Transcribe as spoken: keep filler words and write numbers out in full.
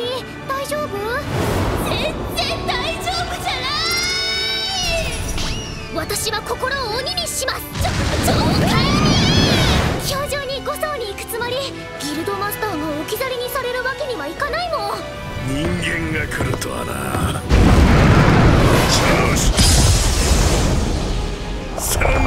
リー大丈夫？全然大丈夫じゃない！私は心を鬼にします。ちょっと上階に表情にご層に行くつもり。ギルドマスターが置き去りにされるわけにはいかないもん。人間が来るとはな。よしさあ